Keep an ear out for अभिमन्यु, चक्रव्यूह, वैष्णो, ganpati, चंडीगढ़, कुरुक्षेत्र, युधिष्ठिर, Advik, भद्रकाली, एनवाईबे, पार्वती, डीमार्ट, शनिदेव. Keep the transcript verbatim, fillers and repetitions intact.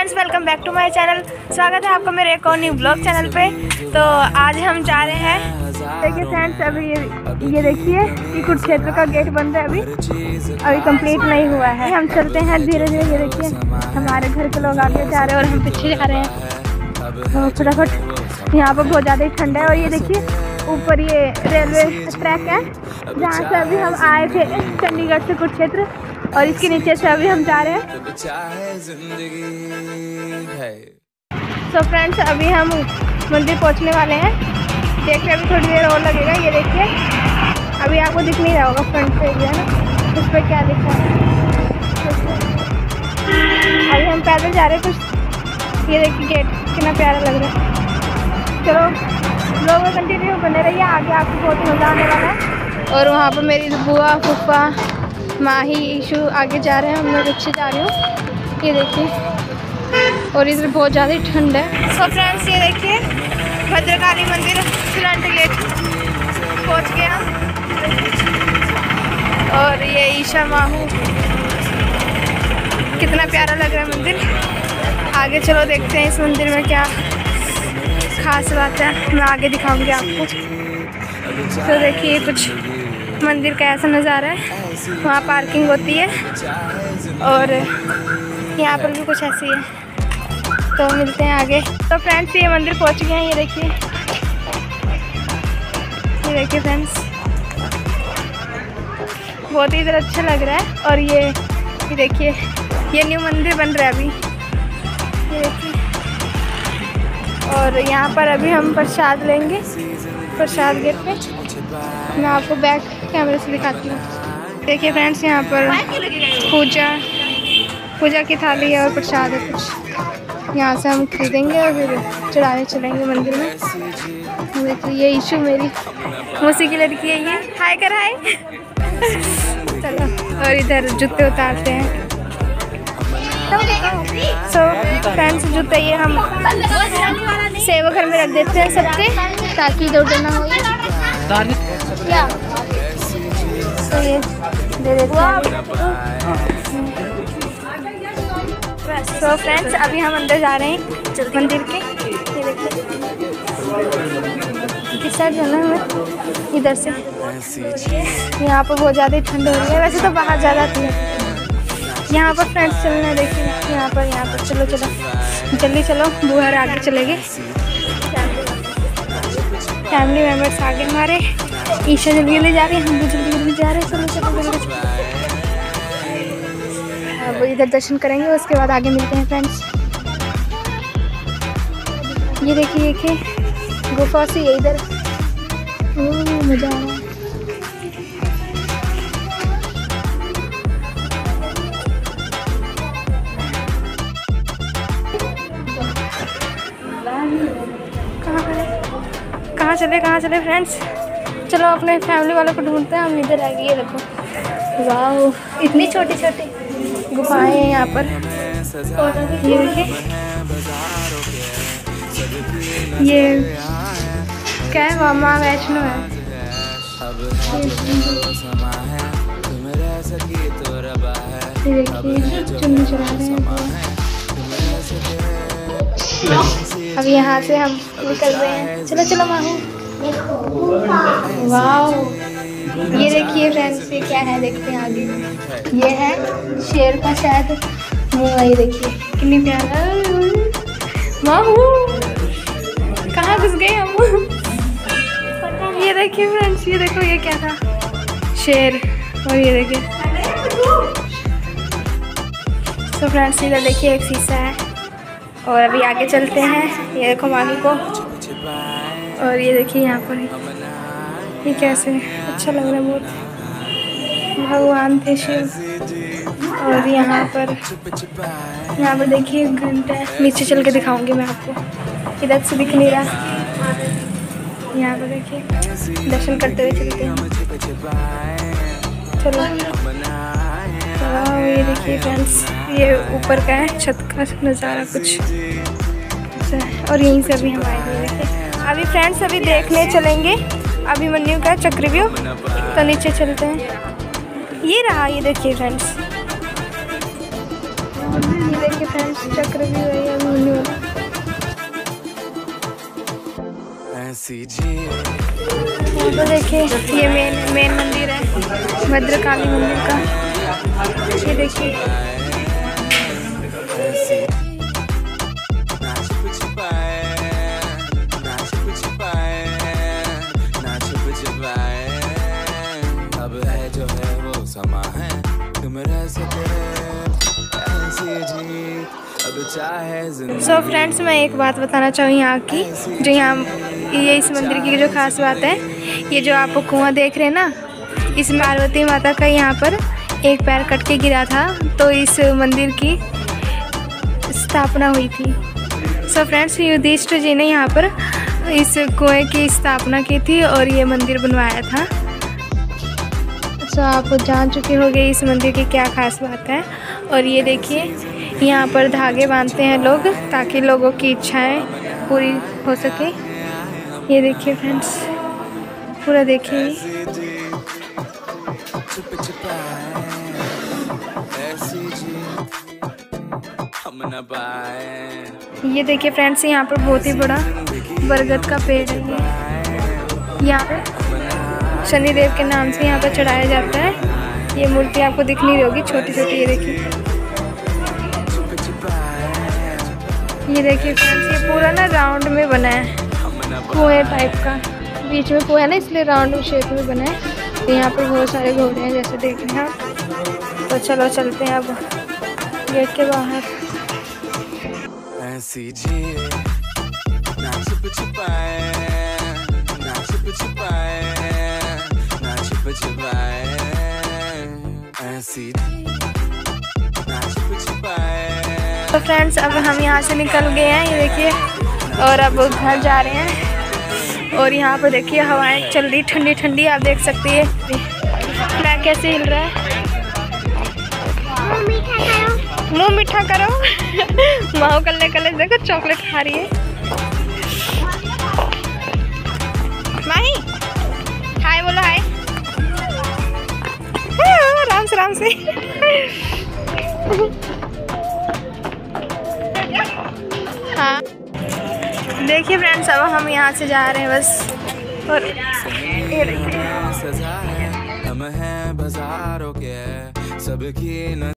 Friends, welcome back to my channel. स्वागत है आपका मेरे एक और न्यू ब्लॉग चैनल पे। तो आज हम जा रहे हैं, देखिए फ्रेंड्स, अभी ये ये देखिए कि कुरुक्षेत्र का गेट बंद है, अभी अभी कंप्लीट नहीं हुआ है। हम चलते हैं धीरे धीरे। ये देखिए हमारे घर के लोग आगे जा रहे हैं और हम पीछे जा रहे हैं फटाफट। यहाँ पर बहुत ज़्यादा ठंड है और ये देखिए ऊपर ये रेलवे ट्रैक है जहाँ से अभी हम आए थे चंडीगढ़ से कुरुक्षेत्र, और इसके नीचे से अभी हम जा रहे हैं। सो so फ्रेंड्स, अभी हम मंदिर पहुंचने वाले हैं। देखिए अभी थोड़ी देर और लगेगा। ये देखिए अभी आपको दिख नहीं रहा होगा फ्रंट पे एरिया ना, उस पर क्या दिखा है। अभी हम पैदल जा रहे हैं कुछ। ये देखिए गेट कितना प्यारा लग रहा है। चलो लोग कंटिन्यू बने रहिए, आगे आपको बहुत मज़ा आने वाला है। और वहाँ पर मेरी बुआ, फूफा, माही, ईशू आगे जा रहे हैं, हम लोग पीछे जा रहे हो। ये देखिए, और इधर बहुत ज़्यादा ठंड है। सो फ्रेंड्स, ये देखिए भद्रकाली मंदिर फ्रंट गेट पहुँच गया। और ये ईशा माहू, कितना प्यारा लग रहा है मंदिर। आगे चलो देखते हैं इस मंदिर में क्या खास बात है, मैं आगे दिखाऊंगी आपको। तो देखिए कुछ मंदिर का ऐसा नज़ारा है। वहाँ पार्किंग होती है और यहाँ पर भी कुछ ऐसी है। तो मिलते हैं आगे। तो फ्रेंड्स, ये मंदिर पहुँच गए हैं। ये देखिए ये देखिए फ्रेंड्स, बहुत ही इधर अच्छा लग रहा है। और ये ये देखिए ये न्यू मंदिर बन रहा है अभी। ये देखिए, और यहाँ पर अभी हम प्रसाद लेंगे, प्रसाद गेट पे। मैं आपको बैक कैमरे से दिखाती हूँ। देखिए फ्रेंड्स, यहाँ पर पूजा पूजा की थाली है और प्रसाद है कुछ। यहाँ से हम खरीदेंगे और फिर चढ़ाने चलेंगे मंदिर में। देखिए ये ईशू मेरी मौसी की लड़की है, ये हाय कर हाय। चलो, और इधर जूते उतारते हैं। सो फ्रेंड्स, जूते ये हम सेवा घर में रख देते हैं सबके, ताकि इधर उधर ना हो। क्या तो ये दे देते हैं। सो फ्रेंड्स, अभी हम अंदर जा रहे हैं मंदिर के। ये देखिए इस साइड जाना है, इधर से। यहाँ पर बहुत ज़्यादा ठंड हो रही है, वैसे तो बाहर ज़्यादा थी। यहाँ पर फ्रेंड्स चलना है, देखिए यहाँ पर यहाँ पर चलो चलो जल्दी चलो। बुहर आगे चले गए, फैमिली मेम्बर्स आगे हमारे। ईशा जल्दी जल्दी जा रही है, हम भी जल्दी जल्दी जा रहे हैं। चलो चलो जल्दी चलो। अब इधर दर्शन करेंगे, उसके बाद आगे मिलते हैं फ्रेंड्स। ये देखिए देखिए गुफा से ये इधर, ओह मज़ा आ रहा है। कहाँ चले कहाँ चले फ्रेंड्स, चलो अपने फैमिली वालों को ढूंढते हैं। हम इधर आ गए। ये देखो, वाह इतनी छोटी छोटी गुफाएं हैं यहाँ पर। ये देखिए ये क्या है, माँ वैष्णो है। ये देखिए चुन्नी चढ़ा रहे हैं। अब यहाँ से हम निकल रहे हैं। चलो चलो माहू, वाह। ये देखिए फ्रेंड्स, ये क्या है, देखते हैं आगे। ये है शेर का शायद मुँह है। ये देखिए कितनी प्यारा। माहू कहाँ घुस गए हम, पता नहीं। ये देखिए फ्रेंड्स, ये देखो ये क्या था, शेर। और ये देखिए तो फ्रेंड्स, इधर देखिए एक शीशा है। और अभी आगे चलते हैं। ये देखो माही को, और ये देखिए यहाँ पर ये कैसे अच्छा लग रहा है, बहुत भगवान थे शिव। और यहाँ पर यहाँ पर देखिए घंटा है। नीचे चल के दिखाऊंगी मैं आपको, इधर से दिख नहीं रहा। यहाँ पर देखिए दर्शन करते हुए चलते हैं। चलो, ये देखिए फ्रेंड्स, ये ऊपर का है छत का नज़ारा कुछ। और यहीं से अभी हम आए हैं। अभी फ्रेंड्स अभी देखने चलेंगे अभिमन्यु का चक्रव्यूह। तो नीचे चलते हैं। ये रहा, ये देखिए फ्रेंड्स, देखिए फ्रेंड्स चक्रव्यूह ऐसी ये तो देखिए ये मेन मेन मंदिर है भद्रकाली मंदिर का। ये देखिए अब है जो है वो समा है तुम रह सके। सो फ्रेंड्स मैं एक बात बताना चाहूँ यहाँ की जो यहाँ ये इस मंदिर की जो खास बात है, ये जो आप कुआं देख रहे हैं ना, इस पार्वती माता का यहाँ पर एक पैर कट के गिरा था तो इस मंदिर की स्थापना हुई थी। सो फ्रेंड्स युधिष्ठिर जी ने यहाँ पर इस कुएं की स्थापना की थी और ये मंदिर बनवाया था। सो आप जान चुके होंगे इस मंदिर की क्या खास बात है। और ये देखिए यहाँ पर धागे बांधते हैं लोग ताकि लोगों की इच्छाएँ पूरी हो सके। ये देखिए फ्रेंड्स पूरा देखिए ये देखिए फ्रेंड्स यहाँ पर बहुत ही बड़ा बरगद का पेड़ है। यहाँ पर शनिदेव के नाम से यहाँ पर चढ़ाया जाता है। ये मूर्ति आपको दिख नहीं रही होगी छोटी छोटी। ये देखिए ये देखिए फ्रेंड्स ये पूरा ना राउंड में बना है कुएं टाइप का। बीच में कुआ है ना इसलिए राउंड शेप में बना है। तो यहाँ पर बहुत सारे घोड़े हैं जैसे देख रहे हैं आप। तो चलो चलते हैं अब गेट के बाहर। तो फ्रेंड्स अब हम यहाँ से निकल गए हैं ये देखिए और अब घर जा रहे हैं। और यहाँ पर देखिए हवाएं चल रही ठंडी ठंडी आप देख सकते हैं। मैं कैसे हिल रहा है। मुँह मीठा करो मुँह मीठा करो माओ कल्ले कल्ले देखो चॉकलेट खा रही है माही। हाय बोलो हाय। हाँ आराम से आराम से। हाँ देखिए फ्रेंड्स अब हम यहाँ से जा रहे हैं बस। और ये देखिए सजा है हम हैं बाजारों के सबकी।